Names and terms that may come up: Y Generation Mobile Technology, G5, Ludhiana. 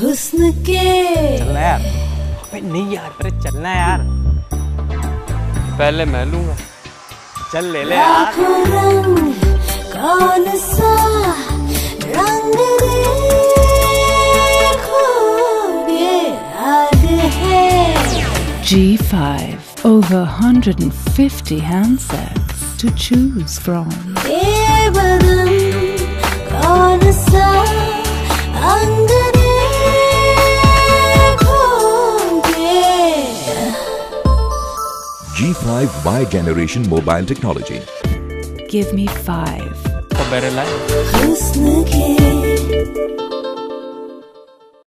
हुस्न के चलना यार। अबे नहीं यार, पर चलना यार, पहले मैं लूंगा, चल ले ले यार। रंग कौन सा रंग देखोगे याद है। G5, over 150 handsets to choose from. ये बदन कौन सा अंग G5 Y Generation Mobile Technology. Give me 5.